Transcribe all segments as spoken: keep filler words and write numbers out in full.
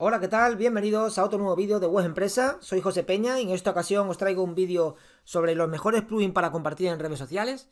Hola, ¿qué tal? Bienvenidos a otro nuevo vídeo de Web Empresa. Soy José Peña y en esta ocasión os traigo un vídeo sobre los mejores plugins para compartir en redes sociales.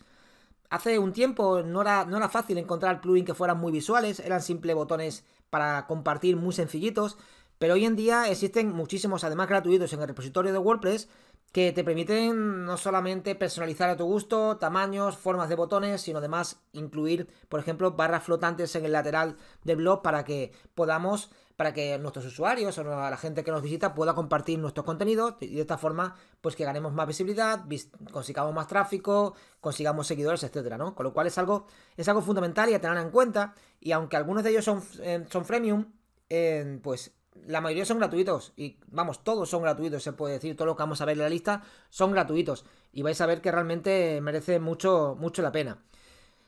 Hace un tiempo no era, no era fácil encontrar plugins que fueran muy visuales, eran simples botones para compartir muy sencillitos, pero hoy en día existen muchísimos, además gratuitos, en el repositorio de WordPress que te permiten no solamente personalizar a tu gusto tamaños, formas de botones, sino además incluir, por ejemplo, barras flotantes en el lateral del blog para que podamos... para que nuestros usuarios o la gente que nos visita pueda compartir nuestros contenidos y de esta forma pues que ganemos más visibilidad, consigamos más tráfico, consigamos seguidores, etcétera, ¿no? Con lo cual es algo, es algo fundamental y a tener en cuenta, y aunque algunos de ellos son, eh, son freemium, eh, pues la mayoría son gratuitos, y vamos, todos son gratuitos, se puede decir, todo lo que vamos a ver en la lista son gratuitos, y vais a ver que realmente merece mucho, mucho la pena.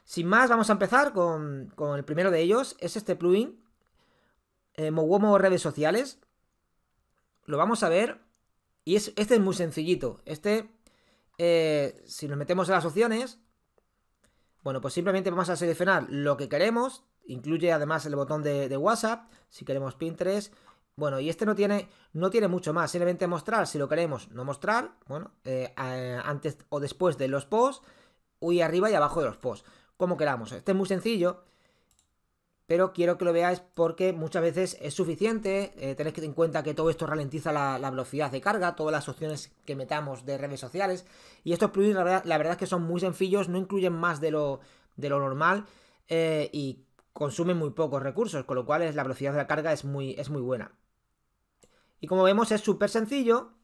Sin más, vamos a empezar con, con el primero de ellos, es este plugin, Eh, Mowomo redes sociales. Lo vamos a ver. Y es, este es muy sencillito. Este, eh, si nos metemos en las opciones, bueno, pues simplemente vamos a seleccionar lo que queremos. Incluye además el botón de, de WhatsApp, si queremos Pinterest. Bueno, y este no tiene, no tiene mucho más. Simplemente mostrar si lo queremos, no mostrar. Bueno, eh, antes o después de los posts, y arriba y abajo de los posts, como queramos. Este es muy sencillo, pero quiero que lo veáis porque muchas veces es suficiente. Eh, tenéis que tener en cuenta que todo esto ralentiza la, la velocidad de carga, todas las opciones que metamos de redes sociales. Y estos plugins, la verdad, la verdad es que son muy sencillos, no incluyen más de lo, de lo normal eh, y consumen muy pocos recursos, con lo cual es, la velocidad de la carga es muy, es muy buena. Y como vemos es súper sencillo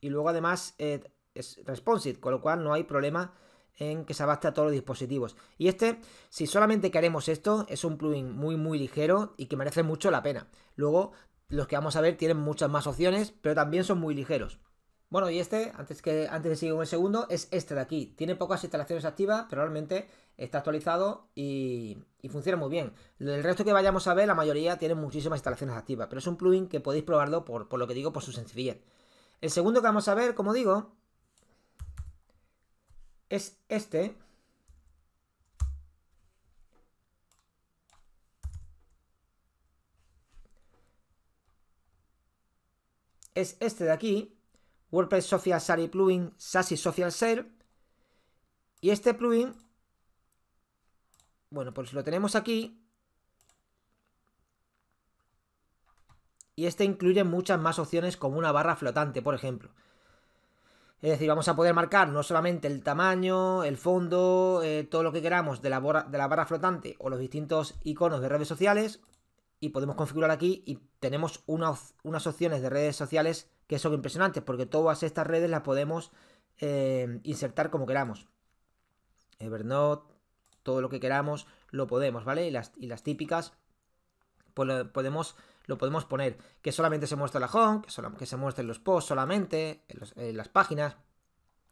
y luego además eh, es responsive, con lo cual no hay problema en que se abaste a todos los dispositivos. Y este, si solamente queremos esto, es un plugin muy muy ligero y que merece mucho la pena. Luego los que vamos a ver tienen muchas más opciones, pero también son muy ligeros. Bueno, y este, antes, que, antes de seguir con el segundo, es este de aquí. Tiene pocas instalaciones activas, pero realmente está actualizado y, y funciona muy bien. El resto que vayamos a ver, la mayoría tienen muchísimas instalaciones activas, pero es un plugin que podéis probarlo por, por lo que digo, por su sencillez. El segundo que vamos a ver, como digo, es este, es este de aquí, WordPress Social Share plugin, Sassy Social Share, y este plugin, bueno, pues lo tenemos aquí, y este incluye muchas más opciones como una barra flotante, por ejemplo. Es decir, vamos a poder marcar no solamente el tamaño, el fondo, eh, todo lo que queramos de la, barra, de la barra flotante o los distintos iconos de redes sociales, y podemos configurar aquí y tenemos una, unas opciones de redes sociales que son impresionantes porque todas estas redes las podemos eh, insertar como queramos. Evernote, todo lo que queramos lo podemos, ¿vale? Y las, y las típicas pues lo podemos... Lo podemos poner, que solamente se muestra la home, que, solo, que se muestren los posts solamente, en, los, en las páginas.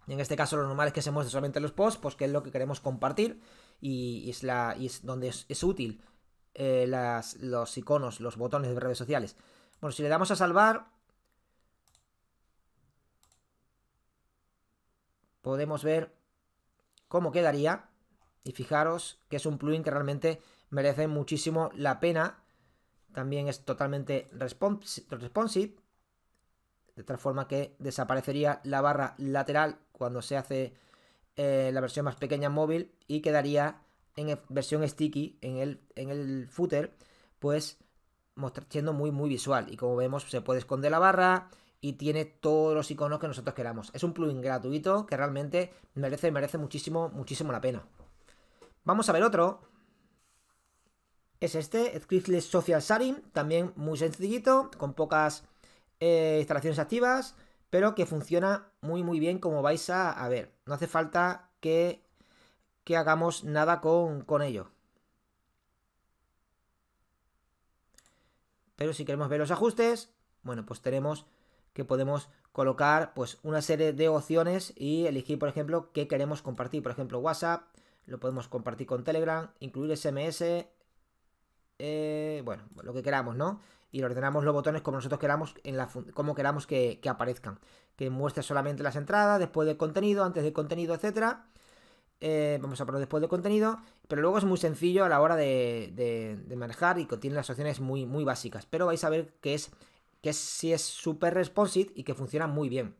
En este caso lo normal es que se muestre solamente los posts, pues que es lo que queremos compartir y, y, es, la, y es donde es, es útil eh, las, los iconos, los botones de redes sociales. Bueno, si le damos a salvar, podemos ver cómo quedaría. Y fijaros que es un plugin que realmente merece muchísimo la pena. También es totalmente responsive, de tal forma que desaparecería la barra lateral cuando se hace eh, la versión más pequeña en móvil y quedaría en versión sticky, en el, en el footer, pues siendo muy muy visual. Y como vemos se puede esconder la barra y tiene todos los iconos que nosotros queramos. Es un plugin gratuito que realmente merece, merece muchísimo, muchísimo la pena. Vamos a ver otro. Es este, Scriptless Social Sharing, también muy sencillito, con pocas eh, instalaciones activas, pero que funciona muy muy bien como vais a, a ver. No hace falta que, que hagamos nada con, con ello. Pero si queremos ver los ajustes, bueno, pues tenemos que podemos colocar pues una serie de opciones y elegir, por ejemplo, qué queremos compartir. Por ejemplo, WhatsApp, lo podemos compartir con Telegram, incluir S M S... Eh, bueno, lo que queramos, ¿no? Y ordenamos los botones como nosotros queramos, en la como queramos que, que aparezcan. Que muestre solamente las entradas, después del contenido, antes del contenido, etcétera. Eh, vamos a poner después del contenido. Pero luego es muy sencillo a la hora de, de, de manejar y contiene las opciones muy, muy básicas. Pero vais a ver que es que sí es súper responsive y que funciona muy bien.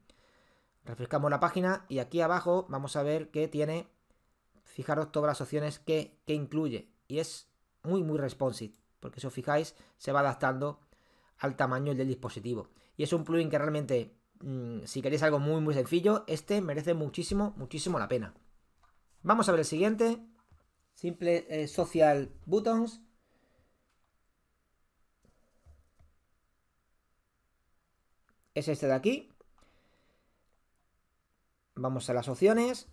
Refrescamos la página y aquí abajo vamos a ver que tiene, fijaros todas las opciones que, que incluye. Y es muy, muy responsive, porque si os fijáis se va adaptando al tamaño del dispositivo. Y es un plugin que realmente, mmm, si queréis algo muy, muy sencillo, este merece muchísimo, muchísimo la pena. Vamos a ver el siguiente. Simple eh, Social Buttons. Es este de aquí. Vamos a las opciones.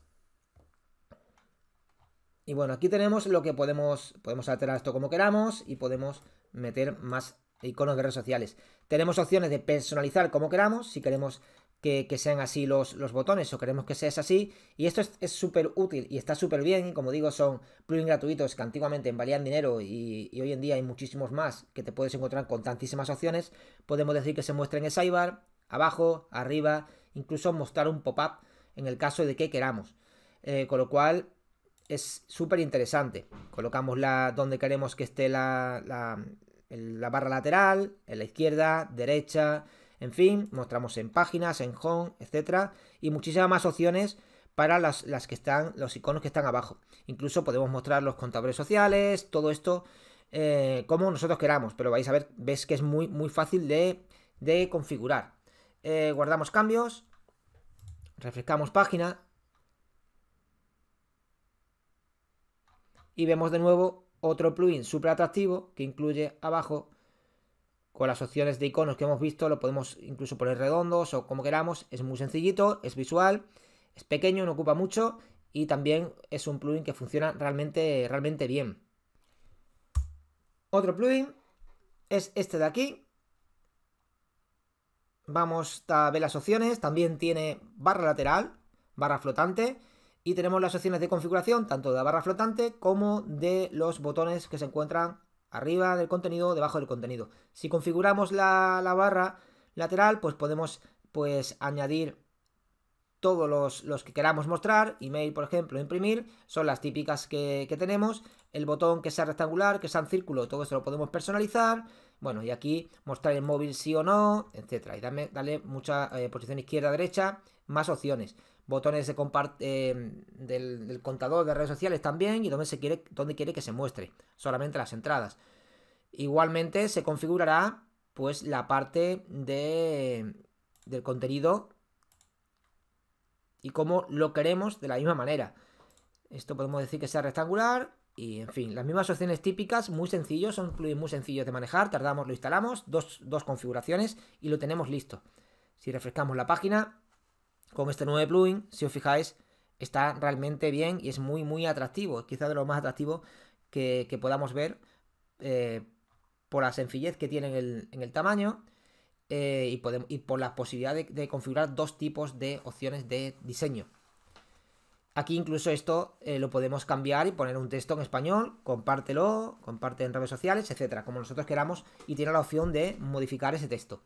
Y bueno, aquí tenemos lo que podemos... Podemos alterar esto como queramos y podemos meter más iconos de redes sociales. Tenemos opciones de personalizar como queramos, si queremos que, que sean así los, los botones o queremos que seas así. Y esto es súper útil y está súper bien. Y como digo, son plugins gratuitos que antiguamente valían dinero y, y hoy en día hay muchísimos más que te puedes encontrar con tantísimas opciones. Podemos decir que se muestren en sidebar, abajo, arriba, incluso mostrar un pop-up en el caso de que queramos. Eh, con lo cual es súper interesante. Colocamos la, donde queremos que esté la, la, la barra lateral, en la izquierda, derecha, en fin, mostramos en páginas, en home, etcétera. Y muchísimas más opciones para las, las que están, los iconos que están abajo. Incluso podemos mostrar los contadores sociales, todo esto eh, como nosotros queramos. Pero vais a ver, ves que es muy, muy fácil de, de configurar. Eh, guardamos cambios. Refrescamos página y vemos de nuevo otro plugin súper atractivo que incluye abajo con las opciones de iconos que hemos visto. Lo podemos incluso poner redondos o como queramos. Es muy sencillito, es visual, es pequeño, no ocupa mucho y también es un plugin que funciona realmente, realmente bien. Otro plugin es este de aquí. Vamos a ver las opciones. También tiene barra lateral, barra flotante. Y tenemos las opciones de configuración, tanto de la barra flotante como de los botones que se encuentran arriba del contenido, debajo del contenido. Si configuramos la, la barra lateral, pues podemos pues, añadir todos los, los que queramos mostrar. Email, por ejemplo, imprimir. Son las típicas que, que tenemos. El botón que sea rectangular, que sea en círculo, todo esto lo podemos personalizar. Bueno, y aquí mostrar el móvil sí o no, etcétera. Y darme, darle mucha eh, posición izquierda-derecha, más opciones. Botones de eh, del, del contador de redes sociales también y donde, se quiere, donde quiere que se muestre. Solamente las entradas. Igualmente se configurará pues la parte de, del contenido y cómo lo queremos de la misma manera. Esto podemos decir que sea rectangular. Y, en fin, las mismas opciones típicas, muy sencillos, son plugins muy sencillos de manejar. Tardamos, lo instalamos, dos, dos configuraciones y lo tenemos listo. Si refrescamos la página con este nuevo plugin, si os fijáis, está realmente bien y es muy, muy atractivo. Quizá de lo más atractivo que, que podamos ver eh, por la sencillez que tiene en el, en el tamaño eh, y, podemos, y por la posibilidad de, de configurar dos tipos de opciones de diseño. Aquí incluso esto eh, lo podemos cambiar y poner un texto en español, compártelo, comparte en redes sociales, etcétera, como nosotros queramos, y tiene la opción de modificar ese texto.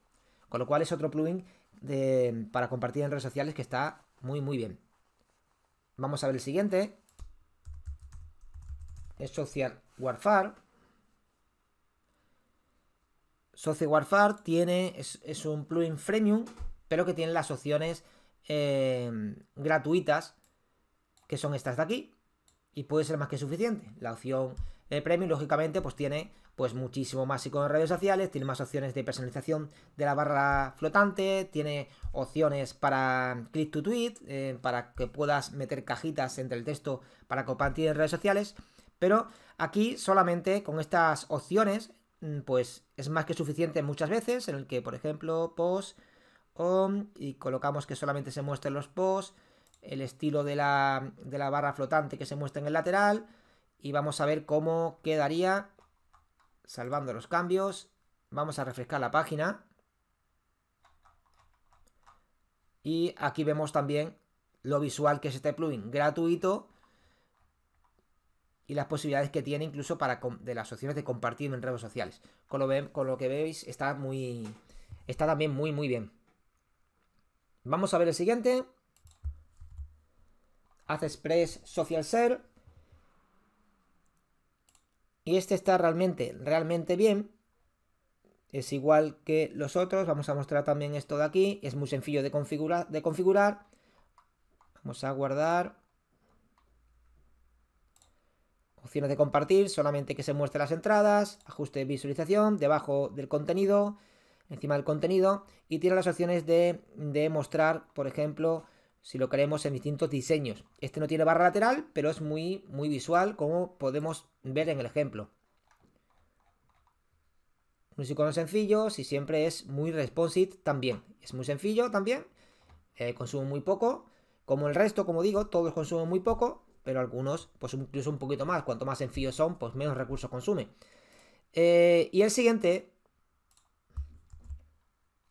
Con lo cual es otro plugin de, para compartir en redes sociales que está muy, muy bien. Vamos a ver el siguiente. Es Social Warfare. Social Warfare tiene, es, es un plugin freemium, pero que tiene las opciones eh, gratuitas, que son estas de aquí, y puede ser más que suficiente. La opción eh, premium, lógicamente, pues tiene pues muchísimo más iconos de redes sociales, tiene más opciones de personalización de la barra flotante, tiene opciones para click to tweet, eh, para que puedas meter cajitas entre el texto para compartir en redes sociales, pero aquí solamente con estas opciones, pues es más que suficiente muchas veces, en el que, por ejemplo, post, on, y colocamos que solamente se muestren los posts, el estilo de la, de la barra flotante que se muestra en el lateral, y vamos a ver cómo quedaría salvando los cambios. Vamos a refrescar la página y aquí vemos también lo visual que es este plugin gratuito y las posibilidades que tiene incluso para de las opciones de compartir en redes sociales. Con lo, ve, con lo que veis está, muy, está también muy muy bien. Vamos a ver el siguiente. AccessPress Social Share. Y este está realmente, realmente bien. es igual que los otros. Vamos a mostrar también esto de aquí. Es muy sencillo de configurar. De configurar. Vamos a guardar. Opciones de compartir, solamente que se muestren las entradas, ajuste de visualización, debajo del contenido, encima del contenido, y tiene las opciones de, de mostrar, por ejemplo, si lo queremos en distintos diseños. Este no tiene barra lateral, pero es muy, muy visual, como podemos ver en el ejemplo. Unos iconos sencillos y siempre es muy responsive también. Es muy sencillo también, eh, consume muy poco. Como el resto, como digo, todos consumen muy poco, pero algunos, pues incluso un poquito más. Cuanto más sencillos son, pues menos recursos consumen. Eh, y el siguiente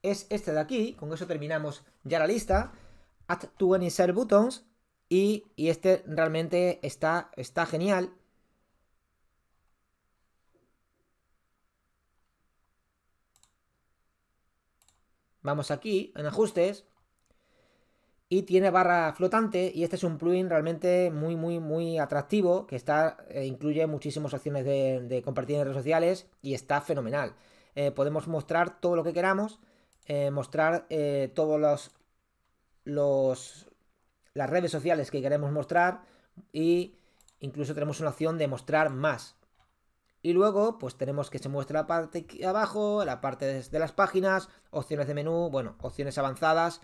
es este de aquí. Con eso terminamos ya la lista. AddToAny Share Buttons. Y, y este realmente está, está genial. Vamos aquí, en ajustes. Y tiene barra flotante, y este es un plugin realmente muy, muy, muy atractivo, que está eh, incluye muchísimas opciones de, de compartir en redes sociales, y está fenomenal. Eh, podemos mostrar todo lo que queramos, eh, mostrar eh, todos los, los las redes sociales que queremos mostrar, y incluso tenemos una opción de mostrar más. Y luego, pues tenemos que se muestre la parte de abajo, la parte de, de las páginas, opciones de menú, bueno, opciones avanzadas,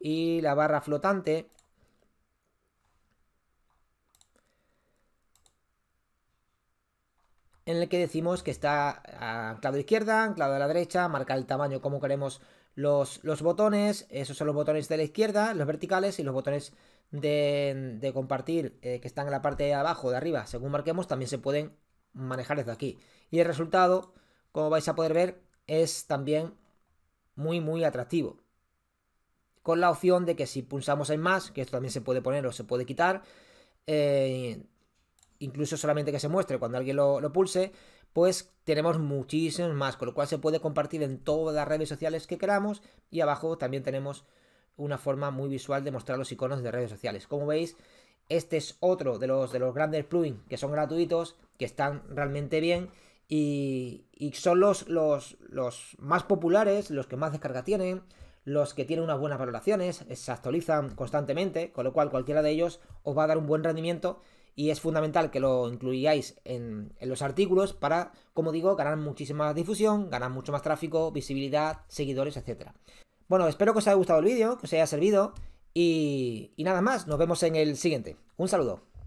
y la barra flotante. En el que decimos que está anclado a la izquierda, anclado a la derecha, marca el tamaño como queremos los, los botones. Esos son los botones de la izquierda, los verticales, y los botones de, de compartir eh, que están en la parte de abajo, de arriba, según marquemos, también se pueden manejar desde aquí. Y el resultado, como vais a poder ver, es también muy, muy atractivo. Con la opción de que si pulsamos en más, que esto también se puede poner o se puede quitar, eh, incluso solamente que se muestre cuando alguien lo, lo pulse, pues tenemos muchísimos más, con lo cual se puede compartir en todas las redes sociales que queramos, y abajo también tenemos una forma muy visual de mostrar los iconos de redes sociales. Como veis, este es otro de los, de los grandes plugins que son gratuitos, que están realmente bien, y, y son los, los, los más populares, los que más descarga tienen, los que tienen unas buenas valoraciones, se actualizan constantemente, con lo cual cualquiera de ellos os va a dar un buen rendimiento, y es fundamental que lo incluyáis en, en los artículos para, como digo, ganar muchísima difusión, ganar mucho más tráfico, visibilidad, seguidores, etcétera. Bueno, espero que os haya gustado el vídeo, que os haya servido, y, y nada más, nos vemos en el siguiente. Un saludo.